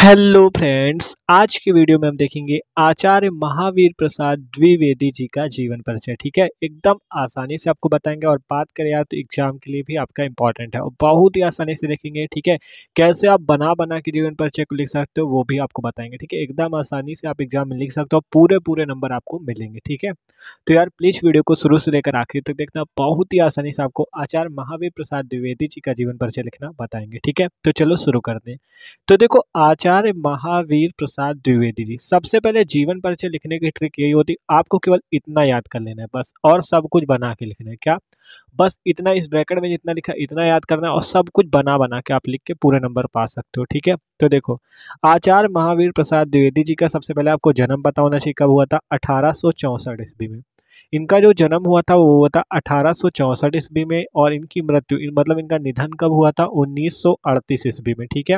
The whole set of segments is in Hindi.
हेलो फ्रेंड्स, आज की वीडियो में हम देखेंगे आचार्य महावीर प्रसाद द्विवेदी जी का जीवन परिचय। ठीक है, एकदम आसानी से आपको बताएंगे और बात करें यार तो एग्जाम के लिए भी आपका इंपॉर्टेंट है और बहुत ही आसानी से देखेंगे। ठीक है, कैसे आप बना के जीवन परिचय को लिख सकते हो वो भी आपको बताएंगे। ठीक है, एकदम आसानी से आप एग्जाम में लिख सकते हो, पूरे नंबर आपको मिलेंगे। ठीक है, तो यार प्लीज़ वीडियो को शुरू से लेकर आखिरी तक देखना, बहुत ही आसानी से आपको आचार्य महावीर प्रसाद द्विवेदी जी का जीवन परिचय लिखना बताएंगे। ठीक है, तो चलो शुरू कर दें। तो देखो आचार्य महावीर प्रसाद द्विवेदी जी, सबसे पहले जीवन परिचय लिखने की ट्रिक यही होती है, आपको केवल इतना याद कर लेना है बस, और सब कुछ बना के लिखना है। क्या? बस इतना, इस ब्रैकेट में जितना लिखा इतना याद करना है और सब कुछ बना के आप लिख के पूरे नंबर पा सकते हो। ठीक है, तो देखो आचार्य महावीर प्रसाद द्विवेदी जी का सबसे पहले आपको जन्म पता होना चाहिए, कब हुआ था? 1864 ईस्वी में इनका जो जन्म हुआ था वो हुआ था 1864 ईस्वी में, और इनकी मृत्यु मतलब इनका निधन कब हुआ था? 1938 ईस्वी में। ठीक है,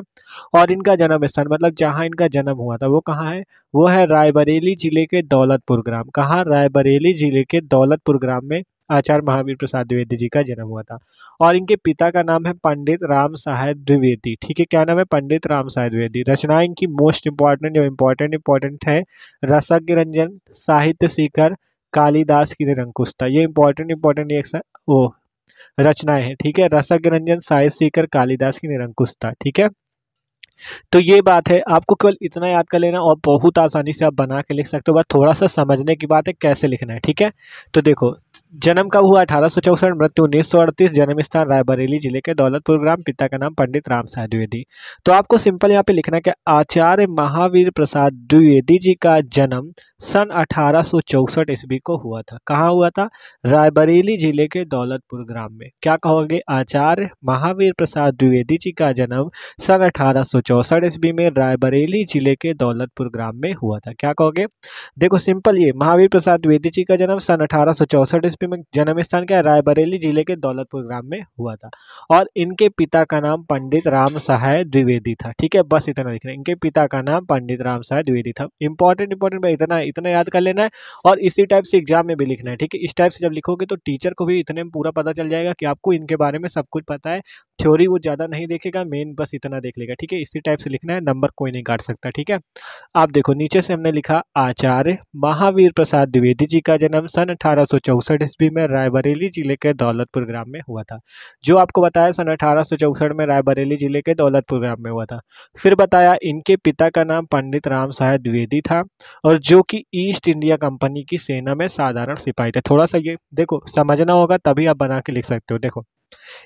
और इनका जन्म स्थान मतलब जहां इनका जन्म हुआ था वो कहाँ है? वो है रायबरेली जिले के दौलतपुर ग्राम। कहाँ? रायबरेली जिले के दौलतपुर ग्राम में आचार्य महावीर प्रसाद द्विवेदी जी का जन्म हुआ था। और इनके पिता का नाम है पंडित राम साहेब द्विवेदी। ठीक है, क्या नाम है? पंडित राम साहेब द्विवेदी। रचना इनकी मोस्ट इम्पॉर्टेंट जो इम्पॉर्टेंट है, रसज्ञ रंजन, साहित्य शिखर, कालिदास की निरंकुशता। ये इम्पोर्टेंट एक वो रचनाएं हैं। ठीक है, रसज्ञ रंजन, साहित्य शिखर, कालिदास की निरंकुशता। ठीक है, तो ये बात है, आपको केवल इतना याद कर लेना और बहुत आसानी से आप बना के लिख सकते हो। बस थोड़ा सा समझने की बात है कैसे लिखना है। ठीक है, तो देखो जन्म कब हुआ? 1864, मृत्यु 1938, जन्म स्थान रायबरेली जिले के दौलतपुर ग्राम, पिता का नाम पंडित राम साहेब द्विवेदी। तो आपको सिंपल यहाँ पे लिखना है कि आचार्य महावीर प्रसाद द्विवेदी जी का जन्म सन 1864 ईस्वी को हुआ था। कहाँ हुआ था? रायबरेली जिले के दौलतपुर ग्राम में। क्या कहोगे? आचार्य महावीर प्रसाद द्विवेदी जी का जन्म सन 1864 ईस्वी में रायबरेली जिले के दौलतपुर ग्राम में हुआ था। क्या कहोगे? देखो सिंपल, ये महावीर प्रसाद द्विवेदी जी का जन्म सन 1864 ईस्वी में, जन्म स्थान क्या? रायबरेली जिले के दौलतपुर ग्राम में हुआ था, और इनके पिता का नाम पंडित राम साहेब द्विवेदी था। ठीक है, बस इतना लिखना है, इनके पिता का नाम पंडित राम साहेब द्विवेदी था। इंपॉर्टेंट भाई, इतना याद कर लेना है और इसी टाइप से एग्जाम में भी लिखना है। ठीक है, इस टाइप से जब लिखोगे तो टीचर को भी इतने में पूरा पता चल जाएगा कि आपको इनके बारे में सब कुछ पता है, थ्योरी वो ज़्यादा नहीं देखेगा, मेन बस इतना देख लेगा। ठीक है, इसी टाइप से लिखना है, नंबर कोई नहीं काट सकता। ठीक है, आप देखो नीचे से हमने लिखा आचार्य महावीर प्रसाद द्विवेदी जी का जन्म सन 1864 ईस्वी में रायबरेली जिले के दौलतपुर ग्राम में हुआ था। जो आपको बताया सन 1864 में रायबरेली जिले के दौलतपुर ग्राम में हुआ था। फिर बताया इनके पिता का नाम पंडित राम साहेब द्विवेदी था, और जो कि ईस्ट इंडिया कंपनी की सेना में साधारण सिपाही थे। थोड़ा सा ये देखो समझना होगा तभी आप बना के लिख सकते हो। देखो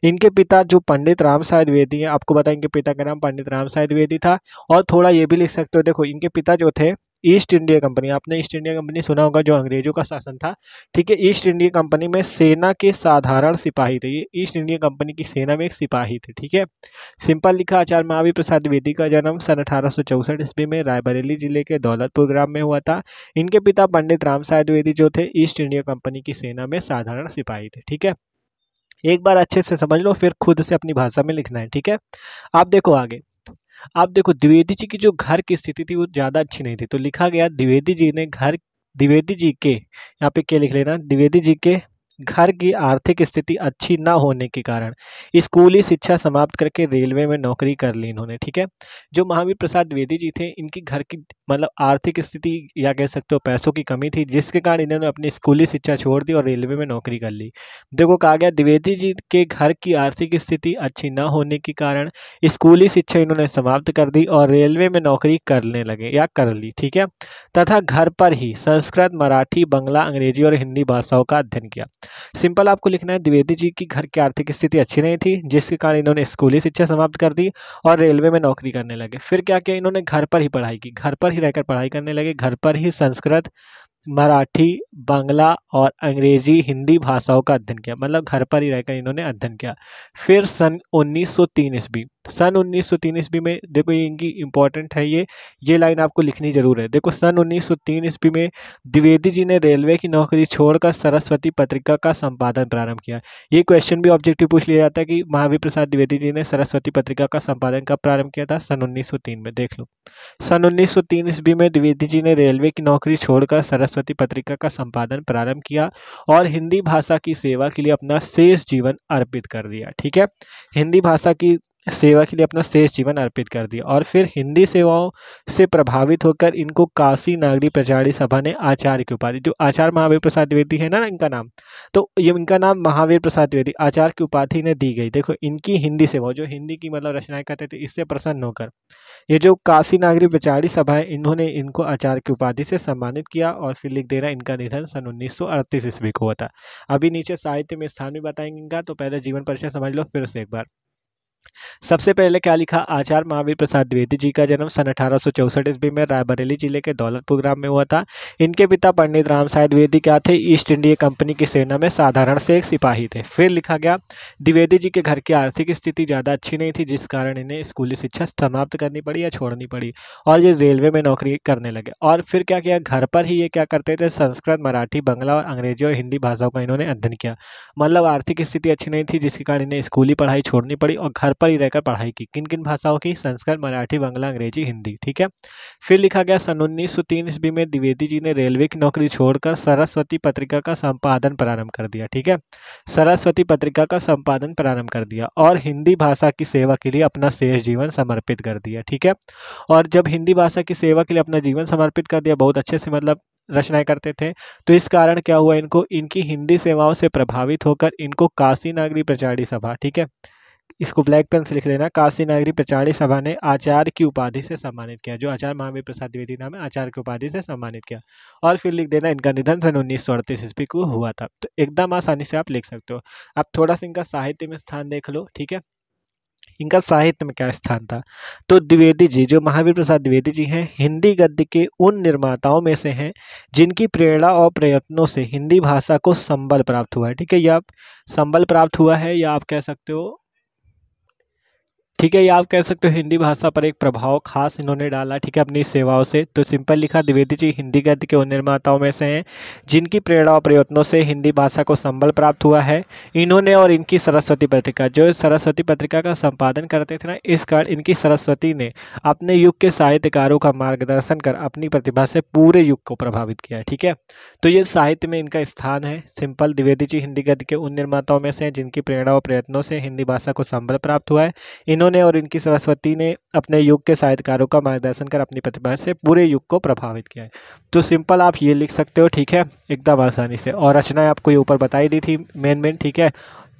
इनके पिता जो पंडित राम साहेब द्विवेदी हैं, आपको बताएं इनके पिता का नाम पंडित राम साहेब द्विवेदी था, और थोड़ा ये भी लिख सकते हो। देखो इनके पिता जो थे ईस्ट इंडिया कंपनी, आपने ईस्ट इंडिया कंपनी सुना होगा, जो अंग्रेजों का शासन था। ठीक है, ईस्ट इंडिया कंपनी में सेना के साधारण सिपाही थे। ये ईस्ट इंडिया कंपनी की सेना में एक सिपाही थे। ठीक है, सिंपल लिखा आचार्य महावीर प्रसाद द्विवेदी का जन्म सन 1864 ईस्वी में रायबरेली जिले के दौलतपुर ग्राम में हुआ था। इनके पिता पंडित राम साहेब द्विवेदी जो थे ईस्ट इंडिया कंपनी की सेना में साधारण सिपाही थे। ठीक है, एक बार अच्छे से समझ लो, फिर खुद से अपनी भाषा में लिखना है। ठीक है, आप देखो आगे, आप देखो द्विवेदी जी की जो घर की स्थिति थी वो ज़्यादा अच्छी नहीं थी। तो लिखा गया द्विवेदी जी ने घर, द्विवेदी जी के, यहाँ पे क्या लिख लेना, द्विवेदी जी के घर की आर्थिक स्थिति अच्छी ना होने के कारण स्कूली शिक्षा समाप्त करके रेलवे में नौकरी कर ली इन्होंने। ठीक है, जो महावीर प्रसाद द्विवेदी जी थे इनकी घर की मतलब आर्थिक स्थिति या कह सकते हो पैसों की कमी थी, जिसके कारण इन्होंने अपनी स्कूली शिक्षा छोड़ दी और रेलवे में नौकरी कर ली। देखो कहा गया द्विवेदी जी के घर की आर्थिक स्थिति अच्छी ना होने के कारण स्कूली शिक्षा इन्होंने समाप्त कर दी और रेलवे में नौकरी करने लगे या कर ली। ठीक है, तथा घर पर ही संस्कृत, मराठी, बंगला, अंग्रेजी और हिंदी भाषाओं का अध्ययन किया। सिंपल आपको लिखना है द्विवेदी जी की घर की आर्थिक स्थिति अच्छी नहीं थी, जिसके कारण इन्होंने स्कूली शिक्षा समाप्त कर दी और रेलवे में नौकरी करने लगे। फिर क्या किया इन्होंने? घर पर ही पढ़ाई की, घर पर ही रहकर पढ़ाई करने लगे, घर पर ही संस्कृत, मराठी, बांग्ला और अंग्रेजी, हिंदी भाषाओं का अध्ययन किया। मतलब घर पर ही रहकर इन्होंने अध्ययन किया। फिर सन 1903 ईस्वी, सन 1903 ईस्वी में देखो ये इनकी इम्पॉर्टेंट है, ये लाइन आपको लिखनी जरूर है। देखो सन 1903 ईस्वी में द्विवेदी जी ने रेलवे की नौकरी छोड़कर सरस्वती पत्रिका का संपादन प्रारंभ किया। ये क्वेश्चन भी ऑब्जेक्टिव पूछ लिया जाता है कि महावीर प्रसाद द्विवेदी जी ने सरस्वती पत्रिका का संपादन कब प्रारंभ किया था? सन 1903 में। देख लो सन 1903 ईस्वी में द्विवेदी जी ने रेलवे की नौकरी छोड़कर सरस्वती पत्रिका का संपादन प्रारंभ किया और हिंदी भाषा की सेवा के लिए अपना शेष जीवन अर्पित कर दिया। ठीक है, हिंदी भाषा की सेवा के लिए अपना शेष जीवन अर्पित कर दिया और फिर हिंदी सेवाओं से प्रभावित होकर इनको काशी नागरी प्रचारिणी सभा ने आचार्य की उपाधि, जो आचार्य महावीर प्रसाद द्विवेदी है ना इनका नाम, तो ये इनका नाम महावीर प्रसाद द्विवेदी आचार्य की उपाधि ने दी गई। देखो इनकी हिंदी सेवाओं जो हिंदी की मतलब रचनाएं करते थे इससे प्रसन्न होकर ये जो काशी नागरी प्रचारिणी सभा है इन्होंने इनको आचार्य की उपाधि से सम्मानित किया और फिर लिख दे रहा इनका निधन सन 1938 ईस्वी को होता। अभी नीचे साहित्य में स्थान भी बताएंगे इनका, तो पहले जीवन परिचय समझ लो फिर से एक बार। सबसे पहले क्या लिखा, आचार्य महावीर प्रसाद द्विवेदी जी का जन्म सन 1864 ईस्वी में रायबरेली जिले के दौलतपुर ग्राम में हुआ था। इनके पिता पंडित राम साहेब द्विवेदी क्या थे, ईस्ट इंडिया कंपनी की सेना में साधारण से एक सिपाही थे। फिर लिखा गया द्विवेदी जी के घर की आर्थिक स्थिति ज़्यादा अच्छी नहीं थी जिस कारण इन्हें स्कूली शिक्षा समाप्त करनी पड़ी या छोड़नी पड़ी और ये रेलवे में नौकरी करने लगे। और फिर क्या किया, घर पर ही ये क्या करते थे, संस्कृत, मराठी, बंगला और अंग्रेजी और हिंदी भाषाओं का इन्होंने अध्ययन किया। मतलब आर्थिक स्थिति अच्छी नहीं थी जिसके कारण इन्हें स्कूली पढ़ाई छोड़नी पड़ी और घर पर ही रहकर पढ़ाई की। किन किन भाषाओं की, संस्कृत, मराठी, बंगला, अंग्रेजी, हिंदी, ठीक है। फिर लिखा गया सन 1903 ईस्वी में द्विवेदी जी ने रेलवे की नौकरी छोड़कर सरस्वती पत्रिका का संपादन प्रारंभ कर दिया, ठीक है, सरस्वती पत्रिका का संपादन प्रारंभ कर दिया और हिंदी भाषा की सेवा के लिए अपना शेष जीवन समर्पित कर दिया, ठीक है। और जब हिंदी भाषा की सेवा के लिए अपना जीवन समर्पित कर दिया, बहुत अच्छे से मतलब रचनाएं करते थे, तो इस कारण क्या हुआ, इनको इनकी हिंदी सेवाओं से प्रभावित होकर इनको काशी नागरी प्रचारिणी सभा, ठीक है, इसको ब्लैक पेन से लिख लेना, काशी नागरी प्रचारिणी सभा ने आचार्य की उपाधि से सम्मानित किया, जो आचार्य महावीर प्रसाद द्विवेदी नाम है, आचार्य की उपाधि से सम्मानित किया। और फिर लिख देना इनका निधन सन 1938 ईस्वी को हुआ था। तो एकदम आसानी से आप लिख सकते हो। अब थोड़ा सा इनका साहित्य में स्थान देख लो, ठीक है, इनका साहित्य में क्या स्थान था, तो द्विवेदी जी जो महावीर प्रसाद द्विवेदी जी हैं हिंदी गद्य के उन निर्माताओं में से हैं जिनकी प्रेरणा और प्रयत्नों से हिंदी भाषा को संबल प्राप्त हुआ है, ठीक है, या संबल प्राप्त हुआ है या आप कह सकते हो, ठीक है, ये आप कह सकते हो हिंदी भाषा पर एक प्रभाव खास इन्होंने डाला, ठीक है, अपनी सेवाओं से। तो सिंपल लिखा द्विवेदी जी हिंदी गद्य के उन निर्माताओं में से हैं जिनकी प्रेरणा और प्रयत्नों से हिंदी भाषा को संबल प्राप्त हुआ है। इन्होंने और इनकी सरस्वती पत्रिका, जो सरस्वती पत्रिका का संपादन करते थे ना, इस कारण इनकी सरस्वती ने अपने युग के साहित्यकारों का मार्गदर्शन कर अपनी प्रतिभा से पूरे युग को प्रभावित किया, ठीक है। तो ये साहित्य में इनका स्थान है। सिंपल द्विवेदी जी हिंदी गद्य के उन निर्माताओं में से हैं जिनकी प्रेरणा और प्रयत्नों से हिंदी भाषा को संबल प्राप्त हुआ है। इन्होंने और इनकी सरस्वती ने अपने युग के साहित्यकारों का मार्गदर्शन कर अपनी प्रतिभा से पूरे युग को प्रभावित किया है। तो सिंपल आप ये लिख सकते हो, ठीक है, एकदम आसानी से। और रचनाएं आपको ये ऊपर बताई दी थी मेन, ठीक है।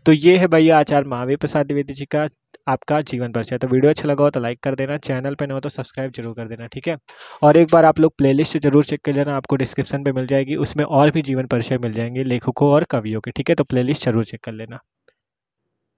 तो ये है भैया आचार्य महावीर प्रसाद द्विवेदी जी का आपका जीवन परिचय। तो वीडियो अच्छा लगा हो तो लाइक कर देना, चैनल पे न हो तो सब्सक्राइब जरूर कर देना, ठीक है। और एक बार आप लोग प्लेलिस्ट जरूर चेक कर लेना, आपको डिस्क्रिप्शन पे मिल जाएगी, उसमें और भी जीवन परिचय मिल जाएंगे लेखकों और कवियों के, ठीक है, तो प्लेलिस्ट जरूर चेक कर लेना।